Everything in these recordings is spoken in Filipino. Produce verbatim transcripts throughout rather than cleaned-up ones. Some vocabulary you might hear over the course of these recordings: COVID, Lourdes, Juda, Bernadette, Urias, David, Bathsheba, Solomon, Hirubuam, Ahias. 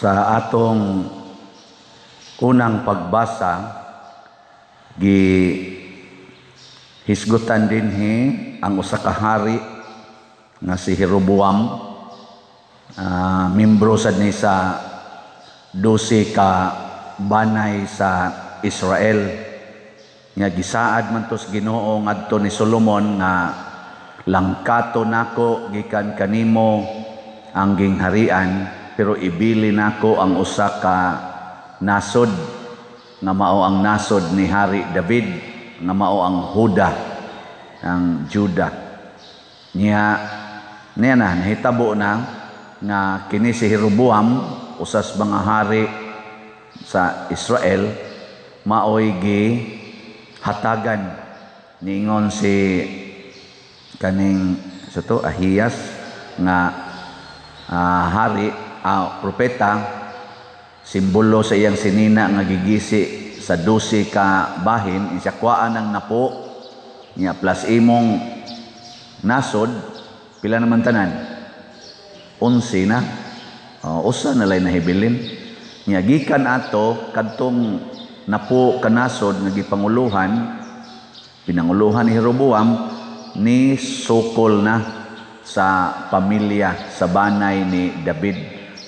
Sa atong unang pagbasa gi hisgutan dinhi ang usa ka hari nga si Hirubuam, uh, membro sad ni sa dose ka banay sa Israel nga gisaad man to sa Ginoo ngadto ni Solomon nga langkato nako gikan kanimo ang gingharian pero ibili nako ang usa ka nasod nga mao ang nasod ni Hari David nga mao ang Juda, ang Juda niya niya na nahitabo na nga kini si Hirubuam usas mga hari sa Israel maoy gi hatagan ningon si kaning suto Ahias nga uh, hari uh, propeta, simbolo sa iyang sinina nga gigisi sa dosi ka bahin insakwaan ang napo niya plus imong nasod pila naman tanan unsi na uh, usa na lay nahibilin niya gikan ato kadtong napo kanasod nga gipanguluhan pinanguluhan ni Hirubuam ni sukol na sa pamilya sa banay ni David.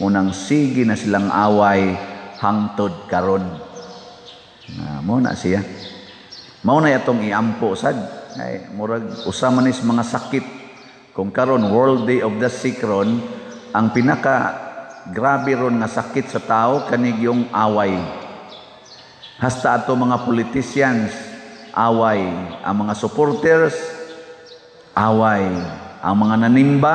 Unang sige na silang away hangtod karon. Mao na siya. Mao na itong iampo sad. Ay, murag usa man is mga sakit. Kung karon World Day of the Sick ron, ang pinaka grabe ron nga sakit sa tao kanig yung away. Hasta ato mga politicians away, ang mga supporters away, ang mga nanimba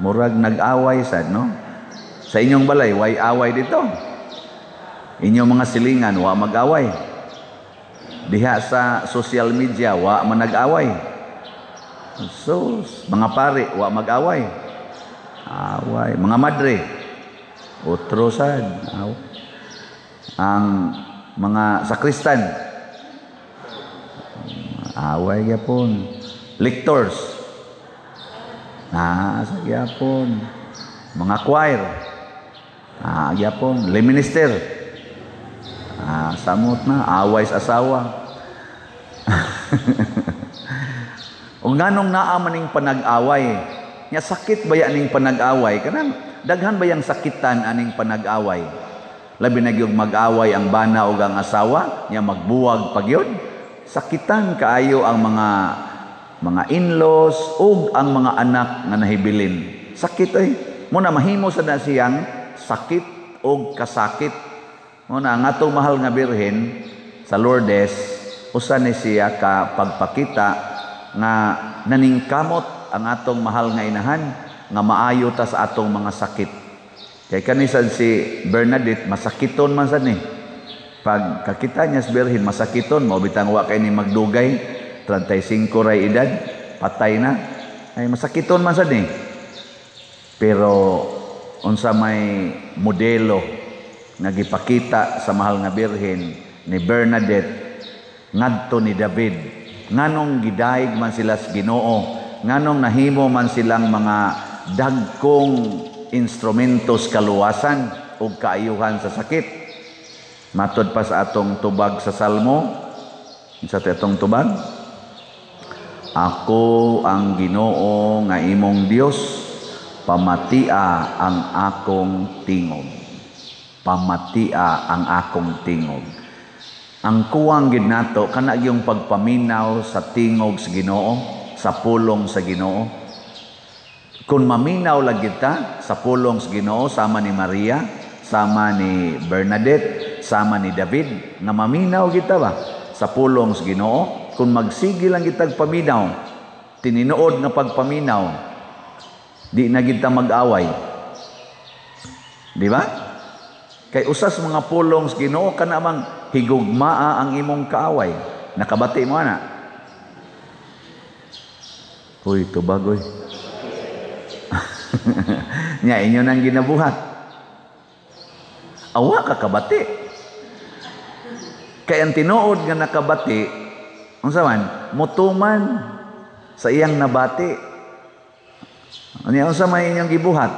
murag nag-away sad, no? Sa inyong balay way away dito, inyong mga silingan wa mag-away, diha sa social media wa man nag-away, so mga pare wa mag-away away, mga madre otro sad, ang mga sakristan away yapon, lectors ah yapon, mga choir ah yapon, le minister ah samot na away sa asawa. O nganong naa maning panag-away nya sakit ba ya ning panag-away kanang daghan ba yang sakitan aning panag-away labi na gyud mag-away ang bana ug ang asawa nya magbuwag pagyud sakitan kaayo ang mga mga in-laws o ang mga anak nga nahibilin sakit ay muna mahimo sa nasiyang sakit o kasakit muna ang atong mahal nga birhen sa Lourdes usa ni siya ka pagpakita nga naningkamot ang atong mahal nga inahan nga maayo ta sa atong mga sakit kay kanisan si Bernadette masakiton man sad ni pag kakita niya sa birhin masakiton mao bitang wa kay ni magdugay thirty-five ray edad patay na ay masakiton man sad ni eh. Pero unsa may modelo nga gipakita sa mahal nga birhin ni Bernadette ngadto ni David nganong gidaig man sila sa Ginoo nganong nahimo man silang mga dagkong instrumento sa kaluwasan ug kaayuhan sa sakit. Matod pa sa atong tubag sa Salmo, sa atong tubag, ako ang Ginoo nga imong Dios, pamatia ang akong tingog. Pamatia ang akong tingog. Ang kuwang gid nato kana yung pagpaminaw sa tingog sa Ginoo, sa pulong sa Ginoo. Kung maminaw lagi ta sa pulong sa Ginoo sama ni Maria, sama ni Bernadette, sama ni David, nga maminaw kita ba sa pulong sa Ginoo kung magsigi lang kita paminaw tininuod nga pagpaminaw di na kita mag-away, di ba? Kay usas mga pulong sa Ginoo kanamang higugmaa ang imong kaaway nakabati mo na huy tubagoy nya inyo nang ginabuhat awa kakabati. Kaya ang tinuod nga nakabati, unsa man, mutuman sa iyang nabati. Ano unsa may inyong gibuhat?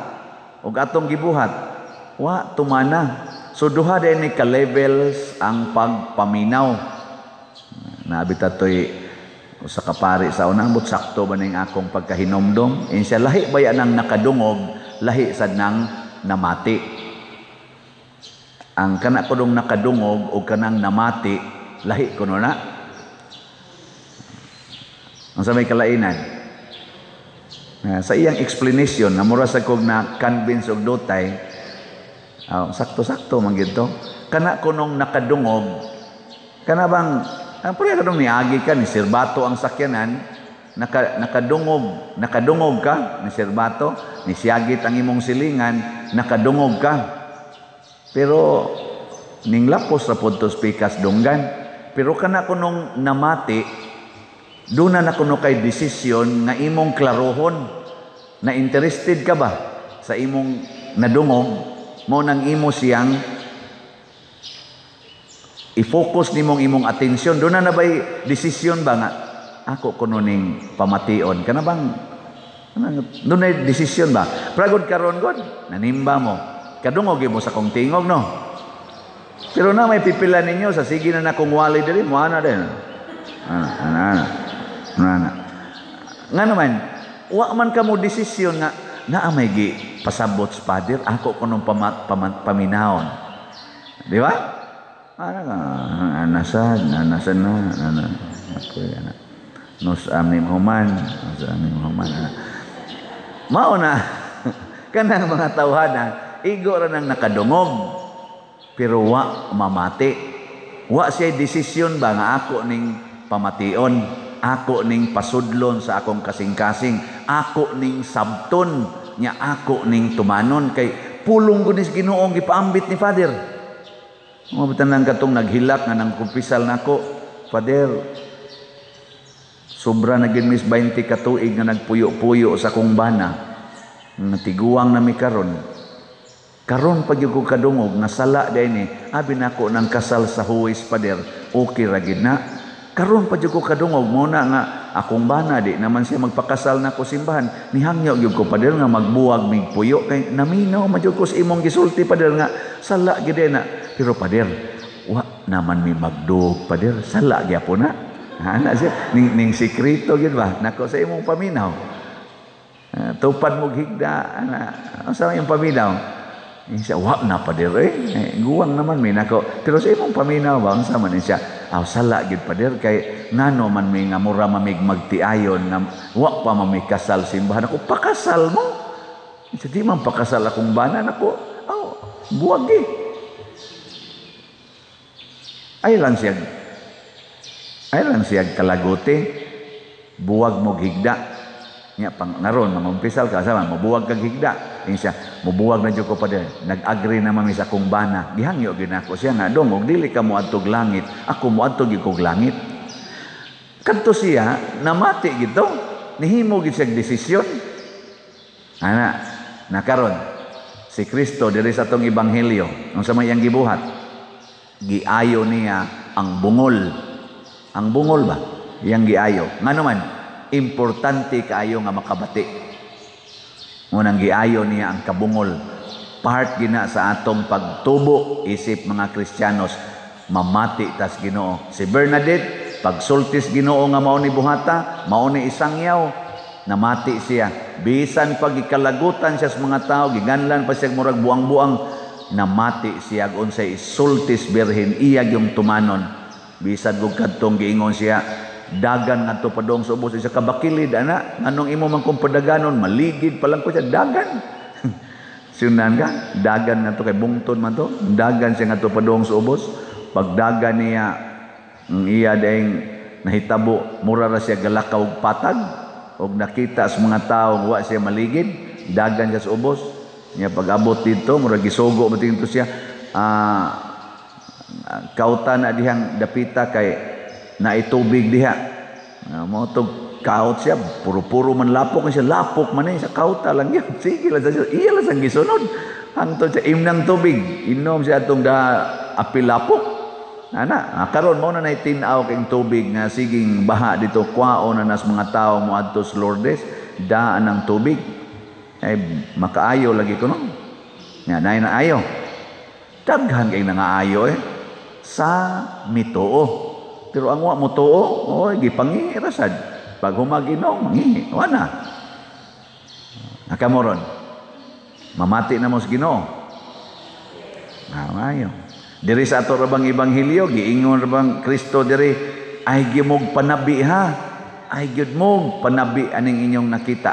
ug atong gibuhat wa tumana. So duha din ni ka levels ang pagpaminaw. Naabit atoy usa ka pari sa unang but sakto ba ning akong pagkahinomdom insya lahi baya nang nakadungog lahi sad nang namati. Ang kana kodong nakadungog o kanang namati lahi kuno na. Ang sa may kalainan sa iyang explanation na mura sa kog na convince og dotay oh, sakto-sakto man gyud to kana kunong nakadungog kana bang ang pare kadong niagi ka ni Sirbato ang sakyanan naka, nakadungog nakadungog ka ni Sirbato ni siyagit ang imong silingan nakadungog ka pero ning lapos ra pod to pikas donggan pero kana kunong namati. Doon na kuno kay desisyon nga imong klarohon na interested ka ba sa imong nadungog mo nang imo siyang i-focus nimong imong atensyon. Doon na nabay desisyon ba nga ako kuno ning pamation kana bang doon na desisyon ba pragod karon god nanimba mo kadungog mo sa kong tingog no pero na may pipila ninyo sa sige na nakong wali diri mo ana din ana ana, ana. Nana. Nga naman, wa man kamo desisyon nga naa may gi pasabot sa father ako kunong pama, pama, paminahon. Di ba? Ana nga anasan, anasan na, ana. Ako ana. Nos amnim human, nos amnim human. Mao na kanang mga tawhana, igo ra nang nakadungog. Pero wa mamati. Wa siya desisyon ba nga ako ning pamation. Ako ning pasudlon sa akong kasing-kasing. Ako ning sabton. Nya ako ning tumanon. Kay pulong gunis ginoong ipaambit ni Father. Mabitan lang katong naghilak nga nang kumpisal na ako. Father, sobra na gin mis twenty katuig nga nagpuyo-puyo sa akong bana. Natiguang na mi karon. Karon pag yung kadungog, nasala din eh. Abin ako ng kasal sa huwis, Father. Okay ragid na. Karon pa jud ko kadungog mo na nga akong bana di naman siya magpakasal na ko simbahan nihangyo gyud ko pader nga magbuwag migpuyo kay naminaw man jud ko sa imong gisulti pader nga sala gyud na pero pader wa naman mi magdug pader sala gyapon na ana siya ning, ning sikreto gyud ba nako sa imong paminaw uh, tupad mo higda ana sa imong paminaw siya wa na pader eh, eh guwang naman mi nako pero sa imong paminaw ba unsa man siya aw sala gid pader kay ngano man may nga mura mamig magtiayon na wa pa mamig kasal simbahan ako pakasal mo di man pakasal akong banan ako aw buwag gi ay lang siya ay lang siya kalagote buwag mo higda nya pangaron mamampisal ka sama mabuwag kag higda insya mubuwag na jud ko pader nag-agree na mami sa akong bana gihangyo ginako siya nga dongog dili ka moadtog langit ako moadtog ikog langit kadto siya namati gito nihimo gid siya desisyon ana na karon si Kristo diri sa atong ebanghelyo unsa may ang gibuhat giayo niya ang bungol ang bungol ba yang giayo ngano man importante kaayo nga makabati. Unang giayo niya ang kabungol. Part gina sa atong pagtubo isip mga Kristiyanos. Mamati tas Ginoo. Si Bernadette, pagsultis Ginoo nga mao ni buhata, mao ni isangyaw. Namati siya. Bisan pag ikalagutan siya sa mga tao, giganlan pa siya murag buang-buang. Namati siya gun say isultis birhen iyag yung tumanon. Bisan gug kadtong giingon siya. Dagan nga to padong subos isa kabakilid ana anong imo man kung padaganon maligid pa lang ko siya dagan siunan ka dagan nga to kay bungton man to dagan siya nga to padong subos pagdagan niya ang iya daing nahitabo mura ra siya galakaw og patag og nakita sa mga tawo wa siya maligid dagan siya sa ubos niya pag-abot dito mura gisugo mating to siya ah kauta na dihang dapita kay na itubig diha uh, mo tog kaut siya puro-puro man lapok siya lapok man eh, sa kauta lang yun sige lang siya iya lang sang gisunod hangtod siya imnang tubig inom siya atong da api lapok ana karon mo na nay tinaw kang tubig nga siging baha dito kwaon na nas mga tawo mo adto sa Lourdes daan ang tubig ay makaayo lagi ko no. Nga na na ayo. Daghan kay nangaayo eh sa mitoo. Pero ang wa mo too, oh gipangi rasad. Pag humaginom, mangi, wana. Nakamoron. Mamati na mo sa Ginoo. Awayo. Diri sa ato ra bang ebanghelyo giingon ra bang Kristo diri ay gimog panabi ha. Ay gyud mog panabi aning inyong nakita.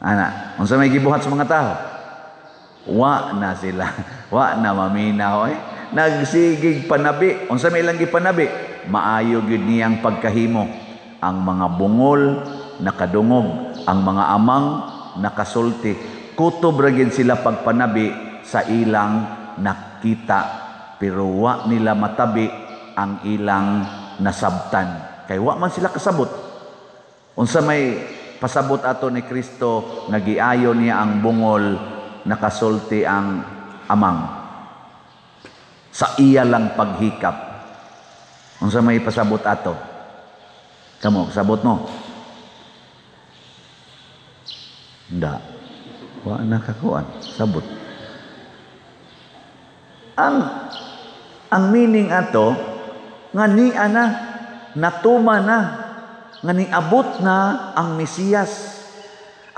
Ana, unsa may gibuhat sa mga tao? Wa na sila, wa na maminaw eh. Nagsigig panabi. Unsa may ilang gipanabi? Maayo gyud niyang pagkahimo. Ang mga bungol nakadungog, ang mga amang nakasulti. Kutob ra gyud sila pagpanabi sa ilang nakita, pero wa nila matabi ang ilang nasabtan kay wa man sila kasabot. Unsa may pasabot ato ni Kristo nga giayo niya ang bungol, nakasulti ang amang sa iya lang paghikap. Unsa may pasabot ato? Kamo kasabot mo? Nda wa nakakuan sabot. Ang, ang meaning ato nga ni ana natuma na nga niabot na ang Mesiyas.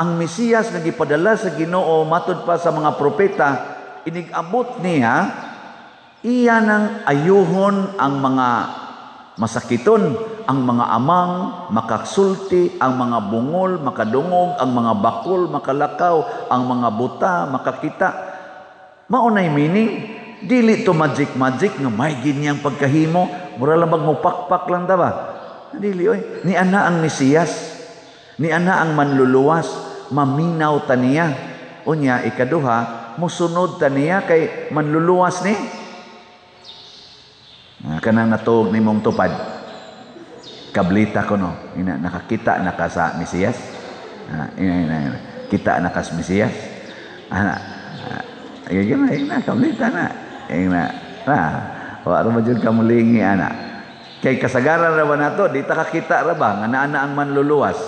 Ang Mesiyas nga gipadala sa Ginoo matud pa sa mga propeta, inigabot niya iya nang ayuhon ang mga masakiton, ang mga amang makasulti, ang mga bungol makadungog, ang mga bakol makalakaw, ang mga buta makakita. Maunay meaning dili to magic magic nga may ginyang pagkahimo, mura lang bag mo pakpak lang ta ba. Dili oy, ni ana ang Mesiyas, ni ana ang manluluwas, maminaw ta niya. Unya ikaduha, mosunod ta niya kay manluluwas ni. Na kanang natuog nimong tupad. Kablita ko no, ina nakakita naka sa Mesiyas. Ah, ina, ina, ina. Kita naka sa Mesiyas. Ana. Ah, ay gina ina kablita na. Ingna na wa ra majud ka mulingi ana kay kasagaran ra ba nato di ta kakita ra ba nga naa na ang manluluwas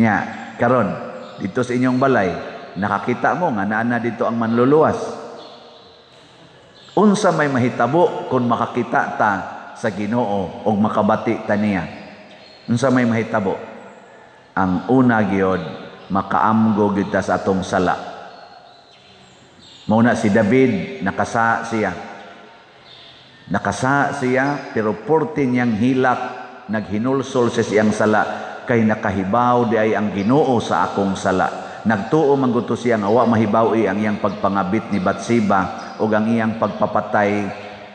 nya karon dito sa inyong balay nakakita mo nga naa na dito ang manluluwas. Unsa may mahitabo kun makakita ta sa Ginoo og makabati ta niya? Unsa may mahitabo? Ang una gyud makaamgo gyud ta sa atong sala. Mauna si David, nakasa siya. Nakasa siya, pero porti niyang hilak, naghinulsol sa siyang sala. Kay nakahibaw di ay ang Ginoo sa akong sala. Nagtuo mangguto siya nga wa mahibaw i ang iyang pagpangabit ni Bathsheba o ang iyang pagpapatay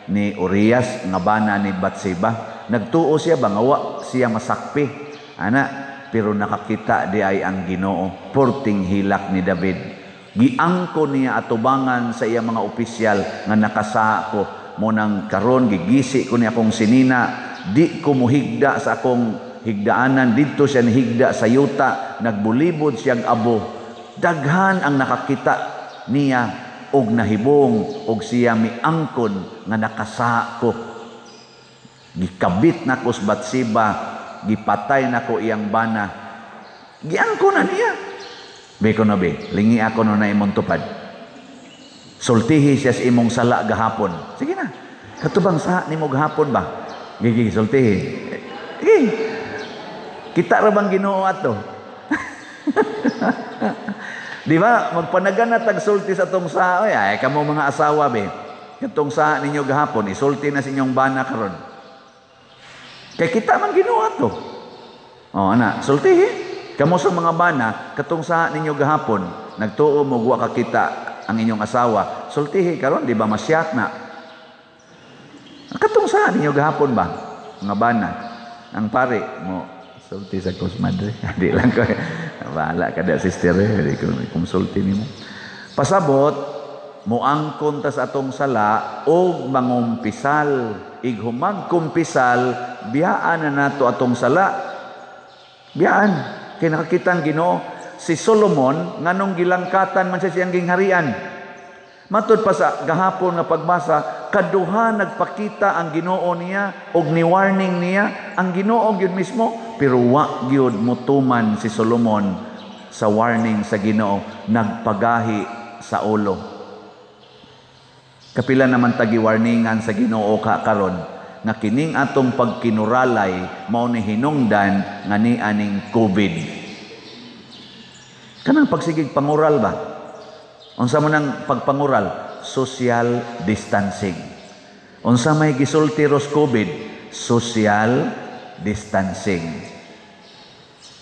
ni Urias, nga bana ni Bathsheba. Nagtuo siya ba nga wa siya masakpi? Ana, pero nakakita di ay ang Ginoo. Porting hilak ni David. Giangko niya atubangan sa iya mga opisyal nga nakasa ko mo nang karon gigisi ko niya akong sinina, di ko muhigda sa akong higdaanan, didto siya nihigda sa yuta, nagbulibod siyang abo. Daghan ang nakakita niya og nahibong og siya miangkon nga nakasa ko. Gikabit na ko sa Bathsheba, gipatay na ko iyang bana. Giangko na niya. Beko na be, lingi ako no na imong tupad. Sultihi siya sa imong sala gahapon. Sige na. Katubang sa nimo gahapon ba? Gigi sultihi. Eh. Kita ra bang Ginoo ato? Di ba magpanaganat tag sulti sa tong sao ya, kamo mga asawa be. Katong sa ninyo gahapon isulti na sa inyong bana karon. Kay kita man Ginoo ato. Oh ana, sultihi. Kamo sa mga bana, katong sa ninyo gahapon, nagtuo mo wa kakita ang inyong asawa. Sultihi karon, di ba masyak na? Katong sa ninyo gahapon ba? Mga bana, ang pare mo sulti sa kusmadre. Di lang ko. Bahala kada sister, di ko kumsulti nimo. Pasabot, moangkon tas atong sala og mangumpisal, ighumag kumpisal, biyaan na nato atong sala. Biyaan. Kay nakakita ang Ginoo si Solomon nganong gilangkatan man siya siyang gingharian. Matud pa sa gahapon nga pagbasa, kaduha nagpakita ang Ginoo niya og ni-warning niya ang Ginoo gyud mismo, pero wa gyud mutuman si Solomon sa warning sa Ginoo, nagpagahi sa ulo. Kapila naman tagi warningan sa Ginoo ka karon nga kining atong pagkinuralay mao ni hinungdan nga ni aning COVID. Kanang pagsigig pangural ba? Unsa man ang pagpangural? Social distancing. Unsa may gisulti ros COVID? Social distancing.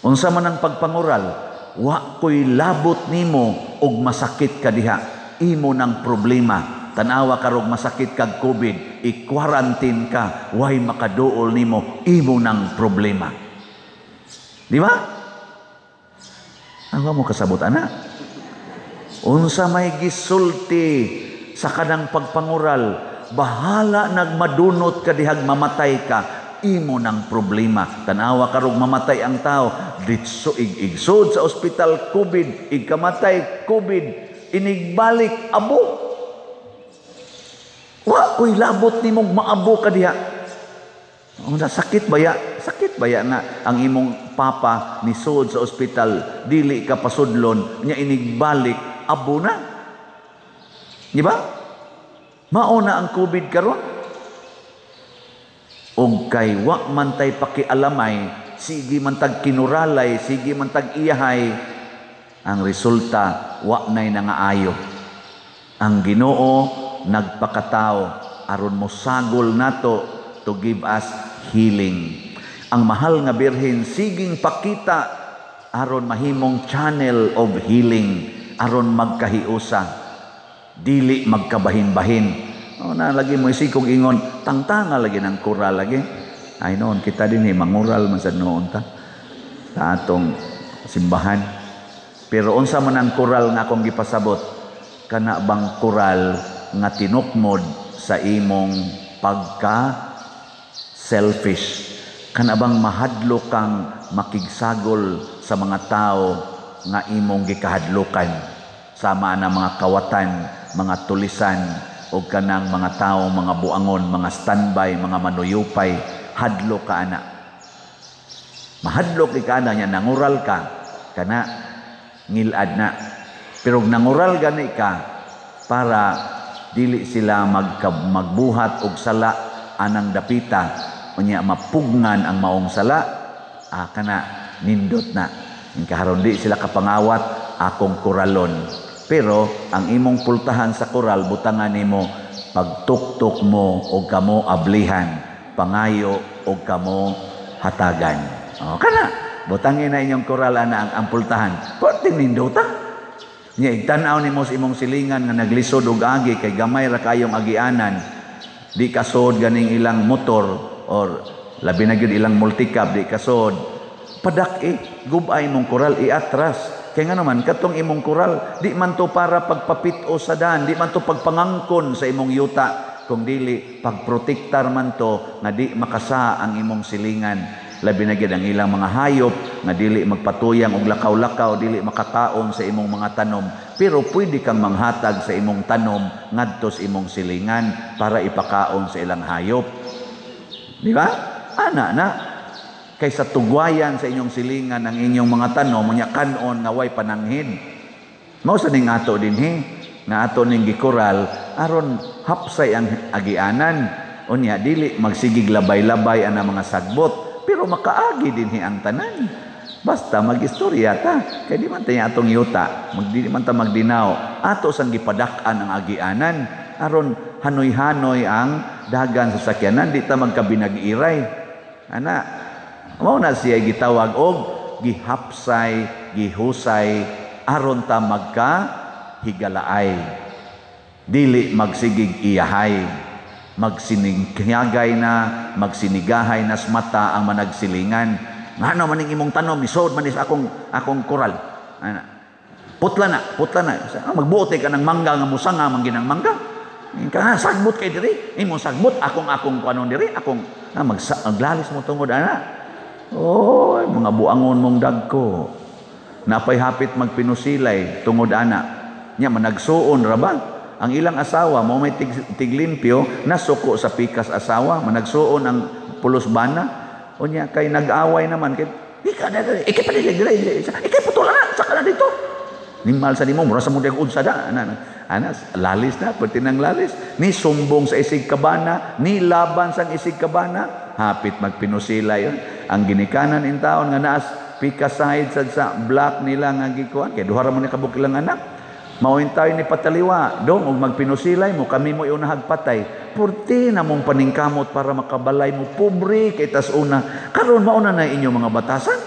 Unsa man ang pagpangural? Wa koy labot nimo og masakit ka diha, imo nang problema. Tanawa karog masakit kag COVID, i-quarantine ka, way makaduol nimo, imo nang problema. Di ba? Awa mo kasabot ana. Unsa may gisulti sa kanang pagpangural, bahala nagmadunot ka dihag mamatay ka, imo nang problema. Tanawa karog mamatay ang tao, ditso ig-igsod sa ospital COVID, igkamatay COVID, inigbalik abo. Wa koy labot nimong maabo ka diha. Una sakit baya, sakit baya na ang imong papa ni sod sa ospital, dili ka pasudlon, nya inigbalik abo na. Di ba? Mao na ang COVID karon. Og kay wa man tay pakialamay, sige man tag kinuralay, sige man tag iyahay, ang resulta wa nay nangaayo. Ang Ginoo nagpakatao aron mosagol nato to give us healing. Ang mahal nga Birhen siging pakita aron mahimong channel of healing, aron magkahiusa, dili magkabahin-bahin. O na, lagi mo isikog ingon, tangtanga lagi ng kural lagi. Ay noon, kita din eh, mangural man sa noon ta. Ta atong simbahan. Pero unsa man ang kural nga akong gipasabot? Kana bang kural nga tinukmod sa imong pagka-selfish? Kana bang mahadlo kang makigsagol sa mga tao nga imong gikahadlokan? Sama na mga kawatan, mga tulisan, o kanang mga tao, mga buangon, mga standby, mga manuyupay, hadlo ka ana. Mahadlo ka ana, nangural ka, kana ngilad na. Pero nangural gani ka para dili sila magkab, magbuhat og sala anang dapita, unya mapugnan ang maong sala, ah, kana nindot na. Karon di sila kapangawat akong kuralon. Pero ang imong pultahan sa koral, butangan nimo pagtuktok mo o kamo ablihan, pangayo o kamo hatagan. O kana, butangin na inyong koral ana ang, ang pultahan. Pwerte nindota. Nya igtanaw nimo sa imong silingan nga naglisod og agi kay gamay ra kayong agianan. Di kasod ganing ilang motor or labi na gyud ilang multicab di kasod. Padak eh, gubay mong koral iatras. Kaya nga naman, katong imong kural, di man to para pagpapito sa daan, di man to pagpangangkon sa imong yuta, kung dili, pagprotektar man to, nga di makasa ang imong silingan. Labi na gid ang ilang mga hayop, nga dili magpatuyang og lakaw-lakaw, dili makakaon sa imong mga tanom. Pero pwede kang manghatag sa imong tanom, ngadto sa imong silingan, para ipakaon sa ilang hayop. Di ba? Ana na. Kaysa tugwayan sa inyong silingan ang inyong mga tanom, mga kanon nga way pananghid. Mao sa ning ato dinhi, na ato ning gikural aron hapsay ang agianan. Unya dili magsigig labay-labay ang mga sagbot, pero makaagi dinhi ang tanan. Basta magistorya ta, kay di man tanya atong yuta, magdi man ta magdinaw. Ato sang gipadak-an ang agianan aron hanoy-hanoy ang dagan sa sakyanan, di ta magkabinag-iray. Ana, mao na siya gitawag og gihapsay, gihusay, aron ta magka higalaay. Dili magsigig iyahay, magsinigagay na, magsinigahay nas mata ang managsilingan. Ano maning imong tanom, isod manis akong akong koral. Ana. Putla na, putla na. Magbuote ka ng mangga nga musanga mangginang mangga. Kana sagbot kay diri, imong sagbot akong akong kuanon diri, akong na maglalis mo tungod ana. Oy, mga buangon mong dagko. Napay hapit magpinusilay tungod ana. Nya managsuon ra ba? Ang ilang asawa mo may tig, tiglimpyo nasuko sa pikas asawa, managsuon ang pulos bana. Unya kay nag-away naman kay ikaw na, ikaw pa dili, ikaw putulan. sakala dito. Nimal sa nimo mura sa mudeng unsada ana anas lalis na pertinang lalis ni sumbong sa isig kabana ni laban sang isig kabana hapit magpinusila yon ang ginikanan in taon nga naas pikasahid sad sa black nila nga gikuan kay duha ra man ni kabukilang anak mawintayo ni pataliwa dong og magpinusilay mo kami mo iunahag patay purti na mong paningkamot para makabalay mo pobre kay tas una karon mauna na inyo mga batasan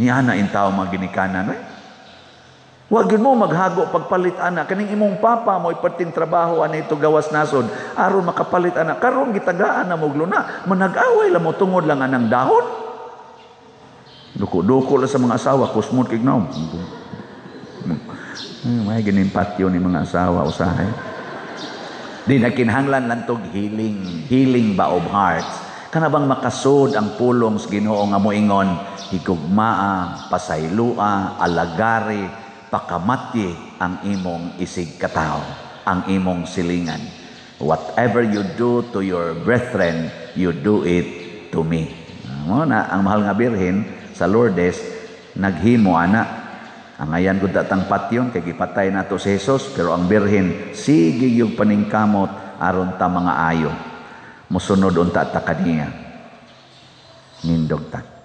niya na in tao maginikanan eh? Wa gyud mo maghago pagpalit ana kaning imong papa mo iperting trabaho ana ito gawas nasod aron makapalit ana karon gitagaan na mo gluna manag-away la mo tungod lang anang dahon duko-duko la sa mga asawa kusmod kay gnaw Hmm, may ginimpatyo ni mga asawa usahay. Di na kinahanglan lantog healing, healing ba of hearts. Kanabang makasod ang pulong sa Ginoo nga moingon, higugmaa, pasaylua, alagari, pakamati ang imong isig katao, ang imong silingan. Whatever you do to your brethren, you do it to me. Mo na ang mahal nga birhen sa Lourdes naghimo ana. Ang ayan ko datang patyon, kay gipatay nato si Jesus, pero ang birhen, sige yung paningkamot, aron ta mga ayo. Musunod unta ta kaniya. Nindog ta.